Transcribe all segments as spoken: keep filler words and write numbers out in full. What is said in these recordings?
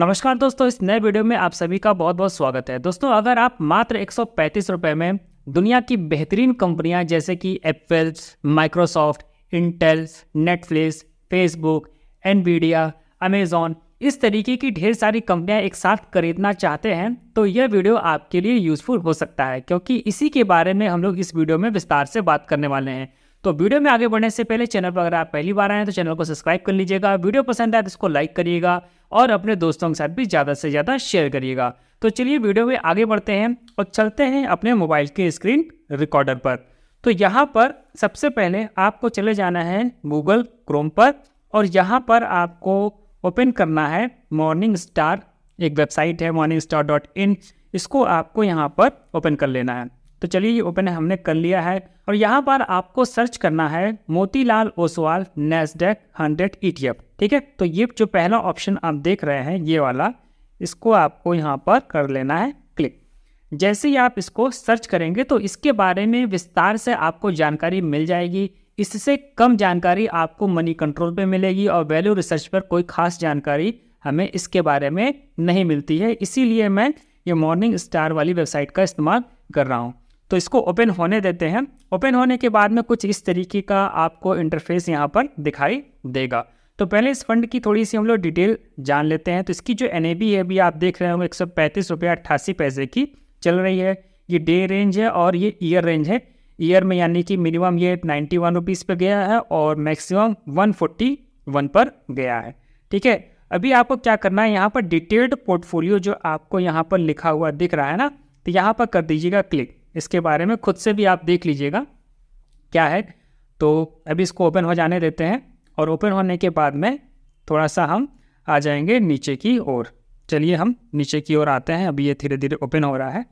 नमस्कार दोस्तों, इस नए वीडियो में आप सभी का बहुत बहुत स्वागत है। दोस्तों, अगर आप मात्र एक सौ पैंतीस रुपये में दुनिया की बेहतरीन कंपनियां जैसे कि Apple, Microsoft, Intel, Netflix, Facebook, Nvidia, Amazon, इस तरीके की ढेर सारी कंपनियां एक साथ खरीदना चाहते हैं तो यह वीडियो आपके लिए यूजफुल हो सकता है, क्योंकि इसी के बारे में हम लोग इस वीडियो में विस्तार से बात करने वाले हैं। तो वीडियो में आगे बढ़ने से पहले चैनल पर अगर आप पहली बार आए हैं तो चैनल को सब्सक्राइब कर लीजिएगा, वीडियो पसंद आए तो इसको लाइक करिएगा और अपने दोस्तों के साथ भी ज़्यादा से ज़्यादा शेयर करिएगा। तो चलिए वीडियो में आगे बढ़ते हैं और चलते हैं अपने मोबाइल के स्क्रीन रिकॉर्डर पर। तो यहाँ पर सबसे पहले आपको चले जाना है गूगल क्रोम पर और यहाँ पर आपको ओपन करना है मॉर्निंग स्टार, एक वेबसाइट है मॉर्निंग स्टार डॉट इन, इसको आपको यहाँ पर ओपन कर लेना है। तो चलिए ये ओपन हमने कर लिया है और यहाँ पर आपको सर्च करना है Motilal Oswal Nasdaq hundred E T F. ठीक है, तो ये जो पहला ऑप्शन आप देख रहे हैं ये वाला, इसको आपको यहाँ पर कर लेना है क्लिक। जैसे ही आप इसको सर्च करेंगे तो इसके बारे में विस्तार से आपको जानकारी मिल जाएगी। इससे कम जानकारी आपको मनी कंट्रोल पे मिलेगी और वैल्यू रिसर्च पर कोई खास जानकारी हमें इसके बारे में नहीं मिलती है, इसीलिए मैं ये मॉर्निंग स्टार वाली वेबसाइट का इस्तेमाल कर रहा हूँ। तो इसको ओपन होने देते हैं। ओपन होने के बाद में कुछ इस तरीके का आपको इंटरफेस यहाँ पर दिखाई देगा। तो पहले इस फंड की थोड़ी सी हम लोग डिटेल जान लेते हैं। तो इसकी जो एन ए बी है अभी आप देख रहे हो एक सौ पैंतीस रुपये अट्ठासी पैसे की चल रही है। ये डे रेंज है और ये ईयर रेंज है। ईयर में यानी कि मिनिमम ये नाइन्टी वन रुपीज़ पर गया है और मैक्सिमम वन फोर्टी वन पर गया है। ठीक है, अभी आपको क्या करना है, यहाँ पर डिटेल्ड पोर्टफोलियो जो आपको यहाँ पर लिखा हुआ दिख रहा है ना, तो यहाँ पर कर दीजिएगा क्लिक। इसके बारे में खुद से भी आप देख लीजिएगा क्या है। तो अभी इसको ओपन हो जाने देते हैं और ओपन होने के बाद में थोड़ा सा हम आ जाएंगे नीचे की ओर। चलिए हम नीचे की ओर आते हैं। अभी ये धीरे धीरे ओपन हो रहा है।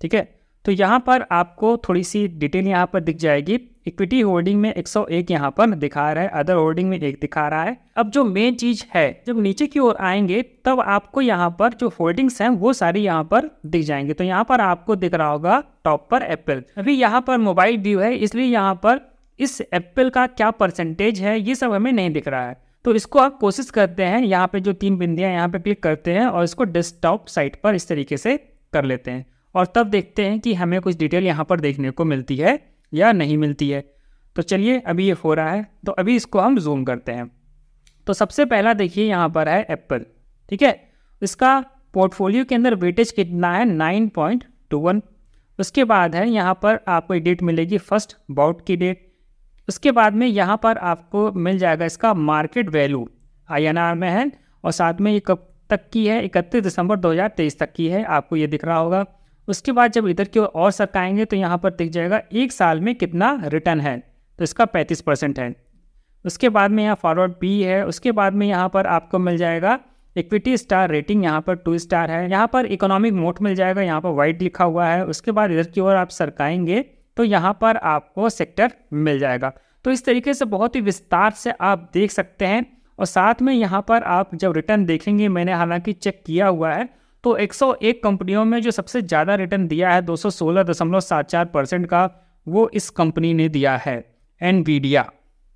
ठीक है, तो यहाँ पर आपको थोड़ी सी डिटेल यहाँ पर दिख जाएगी। इक्विटी होल्डिंग में एक सौ एक यहाँ पर दिखा रहा है, अदर होल्डिंग में एक दिखा रहा है। अब जो मेन चीज़ है, जब नीचे की ओर आएंगे तब आपको यहाँ पर जो होल्डिंग्स हैं वो सारी यहाँ पर दिख जाएंगे। तो यहाँ पर आपको दिख रहा होगा टॉप पर एप्पल। अभी यहाँ पर मोबाइल व्यू है इसलिए यहाँ पर इस एप्पल का क्या परसेंटेज है ये सब हमें नहीं दिख रहा है। तो इसको आप कोशिश करते हैं, यहाँ पर जो तीन बिंदियाँ यहाँ पर क्लिक करते हैं और इसको डेस्कटॉप साइट पर इस तरीके से कर लेते हैं और तब देखते हैं कि हमें कुछ डिटेल यहाँ पर देखने को मिलती है या नहीं मिलती है। तो चलिए अभी ये हो रहा है, तो अभी इसको हम जूम करते हैं। तो सबसे पहला देखिए यहाँ पर है एप्पल। ठीक है, इसका पोर्टफोलियो के अंदर वेटेज कितना है, नाइन पॉइंट टू वन। उसके बाद है यहाँ पर आपको डेट मिलेगी फर्स्ट बाउट की डेट। उसके बाद में यहाँ पर आपको मिल जाएगा इसका market value I N R में है और साथ में ये कब तक की है, इकतीस दिसंबर दो हज़ार तेईस तक की है, आपको ये दिख रहा होगा। उसके बाद जब इधर की ओर सरकाएंगे तो यहाँ पर दिख जाएगा एक साल में कितना रिटर्न है, तो इसका पैंतीस परसेंट है। उसके बाद में यहाँ फॉरवर्ड बी है। उसके बाद में यहाँ पर आपको मिल जाएगा इक्विटी स्टार रेटिंग, यहाँ पर टू स्टार है। यहाँ पर इकोनॉमिक मोड मिल जाएगा, यहाँ पर वाइट लिखा हुआ है। उसके बाद इधर की ओर आप सरकाएंगे तो यहाँ पर आपको सेक्टर मिल जाएगा। तो इस तरीके से बहुत ही विस्तार से आप देख सकते हैं और साथ में यहाँ पर आप जब रिटर्न देखेंगे, मैंने हालाँकि चेक किया हुआ है, तो एक सौ एक कंपनियों में जो सबसे ज़्यादा रिटर्न दिया है दो सौ सोलह दशमलव सात चार परसेंट का, वो इस कंपनी ने दिया है एनवीडिया।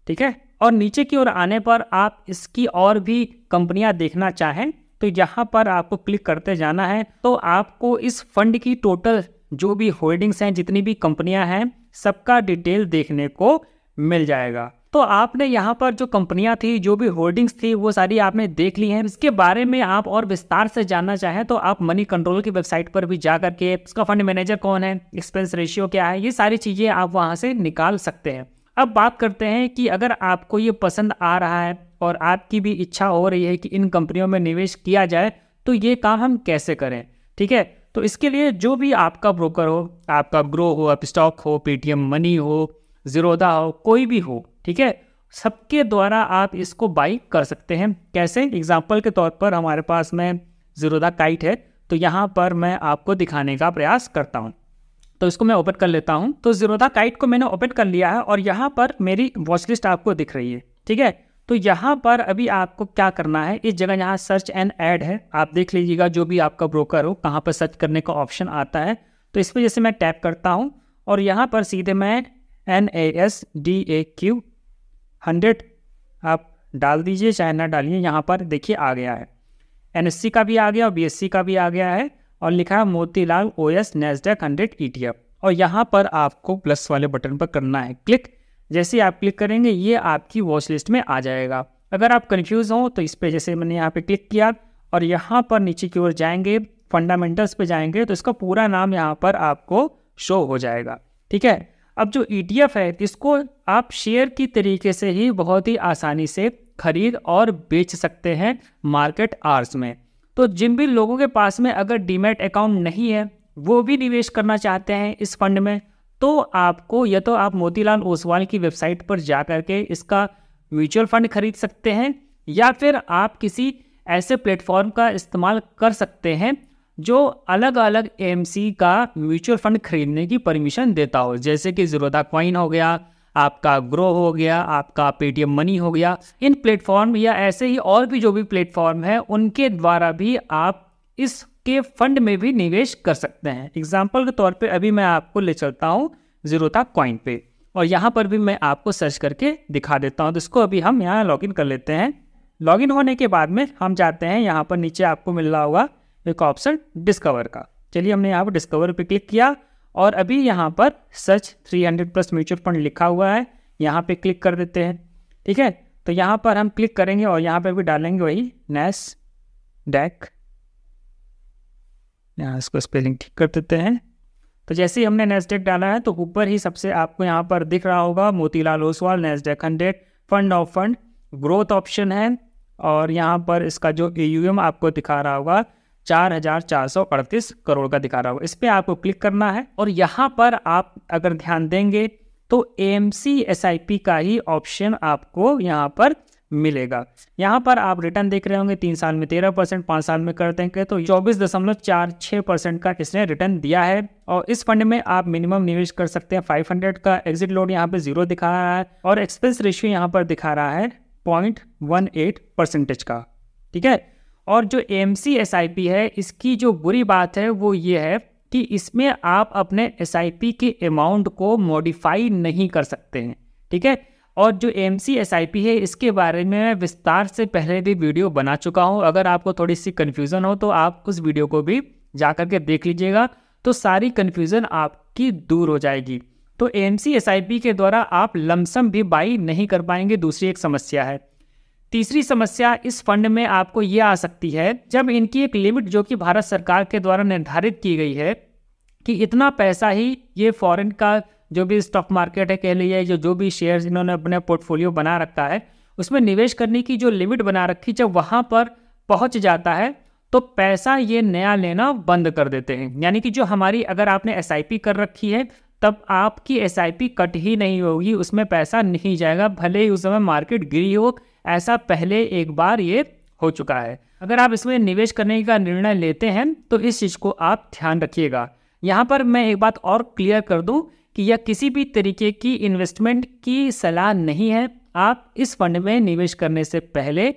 ठीक है, और नीचे की ओर आने पर आप इसकी और भी कंपनियां देखना चाहें तो यहाँ पर आपको क्लिक करते जाना है। तो आपको इस फंड की टोटल जो भी होल्डिंग्स हैं, जितनी भी कंपनियां हैं, सबका डिटेल देखने को मिल जाएगा। तो आपने यहाँ पर जो कंपनियाँ थी, जो भी होल्डिंग्स थी, वो सारी आपने देख ली हैं। इसके बारे में आप और विस्तार से जानना चाहें तो आप मनी कंट्रोल की वेबसाइट पर भी जा करके इसका फंड मैनेजर कौन है, एक्सपेंस रेशियो क्या है, ये सारी चीज़ें आप वहाँ से निकाल सकते हैं। अब बात करते हैं कि अगर आपको ये पसंद आ रहा है और आपकी भी इच्छा हो रही है कि इन कंपनियों में निवेश किया जाए तो ये काम हम कैसे करें। ठीक है, तो इसके लिए जो भी आपका ब्रोकर हो, आपका ग्रो हो, आप स्टॉक हो, पेटीएम मनी हो, जीरोधा हो, कोई भी हो, ठीक है, सबके द्वारा आप इसको बाई कर सकते हैं। कैसे, एग्जाम्पल के तौर पर हमारे पास में जीरोधा काइट है तो यहाँ पर मैं आपको दिखाने का प्रयास करता हूँ। तो इसको मैं ओपन कर लेता हूँ। तो जीरोधा काइट को मैंने ओपन कर लिया है और यहाँ पर मेरी वॉच लिस्ट आपको दिख रही है। ठीक है, तो यहाँ पर अभी आपको क्या करना है, इस जगह यहाँ सर्च एंड ऐड है, आप देख लीजिएगा जो भी आपका ब्रोकर हो कहाँ पर सर्च करने का ऑप्शन आता है। तो इस पर जैसे मैं टैप करता हूँ और यहाँ पर सीधे मैं N A S D A Q hundred आप डाल दीजिए, चाहे ना डालिए, यहाँ पर देखिए आ गया है। एनएससी का भी आ गया और बीएससी का भी आ गया है और लिखा है मोतीलाल ओएस नैसडेक हंड्रेड ईटीएफ। और यहाँ पर आपको प्लस वाले बटन पर करना है क्लिक। जैसे आप क्लिक करेंगे ये आपकी वॉच लिस्ट में आ जाएगा। अगर आप कंफ्यूज हो तो इस पर जैसे मैंने यहाँ पे क्लिक किया और यहाँ पर नीचे की ओर जाएंगे, फंडामेंटल्स पे जाएंगे तो इसका पूरा नाम यहाँ पर आपको शो हो जाएगा। ठीक है, अब जो ईटीएफ है इसको आप शेयर की तरीके से ही बहुत ही आसानी से खरीद और बेच सकते हैं मार्केट आवर्स में। तो जिन भी लोगों के पास में अगर डीमैट अकाउंट नहीं है, वो भी निवेश करना चाहते हैं इस फंड में, तो आपको या तो आप मोतीलाल ओसवाल की वेबसाइट पर जा करके इसका म्यूचुअल फंड खरीद सकते हैं या फिर आप किसी ऐसे प्लेटफॉर्म का इस्तेमाल कर सकते हैं जो अलग अलग एएमसी का म्यूचुअल फंड खरीदने की परमिशन देता हो, जैसे कि ज़ीरोधा कॉइन हो गया, आपका ग्रो हो गया, आपका पेटीएम मनी हो गया। इन प्लेटफॉर्म या ऐसे ही और भी जो भी प्लेटफॉर्म है उनके द्वारा भी आप इसके फंड में भी निवेश कर सकते हैं। एग्जाम्पल के तौर पे अभी मैं आपको ले चलता हूँ ज़ीरोधा कॉइन पे और यहाँ पर भी मैं आपको सर्च करके दिखा देता हूँ। तो इसको अभी हम यहाँ लॉगिन कर लेते हैं। लॉगिन होने के बाद में हम जाते हैं यहाँ पर, नीचे आपको मिल रहा होगा एक ऑप्शन डिस्कवर का। चलिए हमने यहाँ पर डिस्कवर पे क्लिक किया और अभी यहाँ पर सर्च तीन सौ प्लस म्यूचुअल फंड लिखा हुआ है, यहाँ पे क्लिक कर देते हैं। ठीक है, तो यहाँ पर हम क्लिक करेंगे और यहाँ पे भी डालेंगे वही नैसडेक। यहाँ इसको स्पेलिंग ठीक कर देते हैं। तो जैसे ही हमने नैसडेक डाला है तो ऊपर ही सबसे आपको यहाँ पर दिख रहा होगा Motilal Oswal Nasdaq hundred fund of fund growth option है और यहाँ पर इसका जो एयूएम आपको दिखा रहा होगा चार हजार चार सौ अड़तीस करोड़ का दिखा रहा होगा। इस पर आपको क्लिक करना है और यहाँ पर आप अगर ध्यान देंगे तो एएमसी एसआईपी का ही ऑप्शन आपको यहाँ पर मिलेगा। यहाँ पर आप रिटर्न देख रहे होंगे तीन साल में तेरह परसेंट, पाँच साल में कर देंगे तो चौबीस दशमलव चार छः परसेंट का इसने रिटर्न दिया है। और इस फंड में आप मिनिमम निवेश कर सकते हैं पाँच सौ का। एग्जिट लोड यहाँ पर जीरो दिखा रहा है और एक्सपेंस रेशियो यहाँ पर दिखा रहा है पॉइंट वन एट परसेंटेज का। ठीक है, और जो एएमसी एसआईपी है इसकी जो बुरी बात है वो ये है कि इसमें आप अपने एसआईपी के अमाउंट को मॉडिफाई नहीं कर सकते हैं। ठीक है, और जो एएमसी एसआईपी है इसके बारे में मैं विस्तार से पहले भी वीडियो बना चुका हूं। अगर आपको थोड़ी सी कन्फ्यूज़न हो तो आप उस वीडियो को भी जा कर के देख लीजिएगा तो सारी कन्फ्यूज़न आपकी दूर हो जाएगी। तो एएमसी एसआईपी के द्वारा आप लमसम भी बाई नहीं कर पाएंगे, दूसरी एक समस्या है। तीसरी समस्या इस फंड में आपको ये आ सकती है जब इनकी एक लिमिट जो कि भारत सरकार के द्वारा निर्धारित की गई है कि इतना पैसा ही ये फॉरेन का जो भी स्टॉक मार्केट है कह लिया, जो जो भी शेयर्स इन्होंने अपने पोर्टफोलियो बना रखा है उसमें निवेश करने की जो लिमिट बना रखी, जब वहाँ पर पहुँच जाता है तो पैसा ये नया लेना बंद कर देते हैं। यानी कि जो हमारी अगर आपने एस आई पी कर रखी है तब आपकी एस आई पी कट ही नहीं होगी, उसमें पैसा नहीं जाएगा भले ही उस समय मार्केट गिरी हो। ऐसा पहले एक बार ये हो चुका है। अगर आप इसमें निवेश करने का निर्णय लेते हैं तो इस चीज़ को आप ध्यान रखिएगा। यहाँ पर मैं एक बात और क्लियर कर दूं कि यह किसी भी तरीके की इन्वेस्टमेंट की सलाह नहीं है। आप इस फंड में निवेश करने से पहले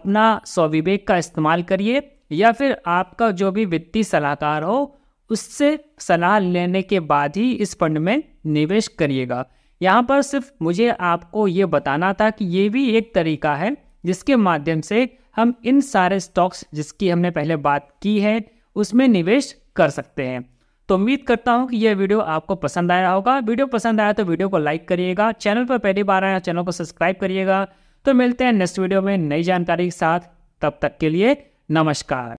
अपना स्वविवेक का इस्तेमाल करिए या फिर आपका जो भी वित्तीय सलाहकार हो उससे सलाह लेने के बाद ही इस फंड में निवेश करिएगा। यहाँ पर सिर्फ मुझे आपको ये बताना था कि ये भी एक तरीका है जिसके माध्यम से हम इन सारे स्टॉक्स जिसकी हमने पहले बात की है उसमें निवेश कर सकते हैं। तो उम्मीद करता हूँ कि यह वीडियो आपको पसंद आया होगा। वीडियो पसंद आया तो वीडियो को लाइक करिएगा, चैनल पर पहली बार आया चैनल को सब्सक्राइब करिएगा। तो मिलते हैं नेक्स्ट वीडियो में नई जानकारी के साथ, तब तक के लिए नमस्कार।